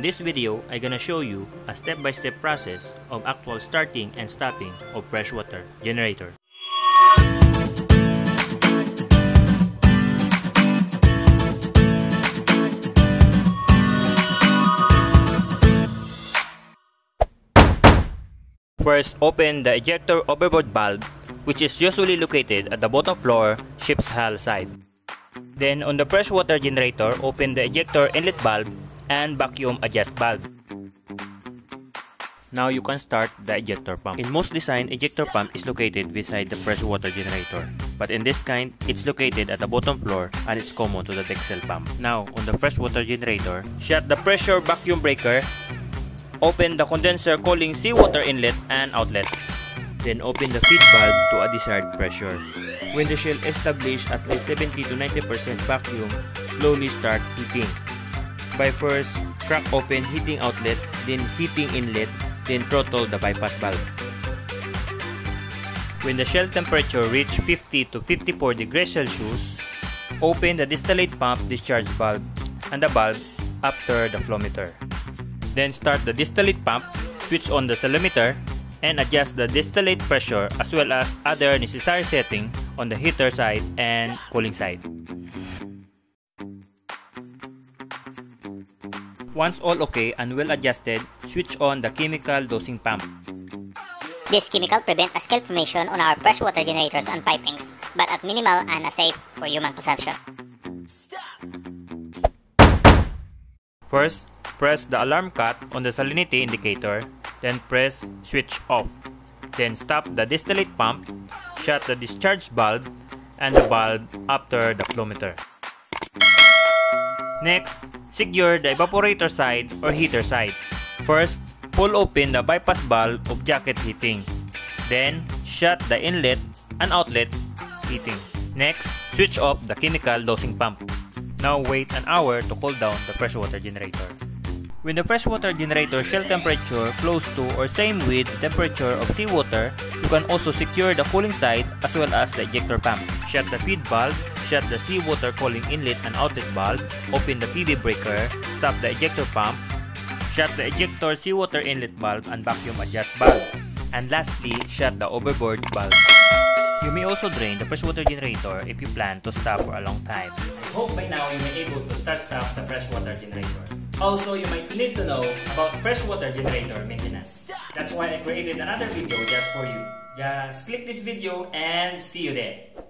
On this video, I'm gonna show you a step-by-step process of actual starting and stopping of freshwater generator. First, open the ejector overboard valve, which is usually located at the bottom floor ship's hull side. Then on the freshwater generator, open the ejector inlet valve and vacuum adjust valve. Now you can start the ejector pump. In most design, ejector pump is located beside the freshwater generator. But in this kind, it's located at the bottom floor and it's common to the Dexel pump. Now on the freshwater generator, shut the pressure vacuum breaker. Open the condenser cooling seawater inlet and outlet. Then open the feed valve to a desired pressure. When the shell establishes at least 70 to 90% vacuum, slowly start heating. By first, crack open heating outlet, then heating inlet, then throttle the bypass valve. When the shell temperature reaches 50 to 54 degrees Celsius, open the distillate pump discharge valve and the valve after the flow meter. Then start the distillate pump, switch on the salometer, and adjust the distillate pressure as well as other necessary settings on the heater side and cooling side. Once all okay and well adjusted, switch on the chemical dosing pump. This chemical prevents a scale formation on our freshwater generators and pipings, but at minimal and as safe for human consumption. First, press the alarm cut on the salinity indicator, then press switch off. Then stop the distillate pump, shut the discharge valve, and the valve after the flow meter. Next, secure the evaporator side or heater side. First, pull open the bypass valve of jacket heating. Then, shut the inlet and outlet heating. Next, switch off the chemical dosing pump. Now wait an hour to cool down the freshwater generator. When the freshwater generator shell temperature close to or same with the temperature of seawater, you can also secure the cooling side as well as the ejector pump. Shut the feed valve, shut the seawater cooling inlet and outlet valve, open the PV breaker, stop the ejector pump, shut the ejector seawater inlet valve and vacuum adjust valve. And lastly, shut the overboard valve. You may also drain the freshwater generator if you plan to stop for a long time. I hope by now you may able to start-stop the freshwater generator. Also, you might need to know about freshwater generator maintenance. That's why I created another video just for you. Just click this video and see you there.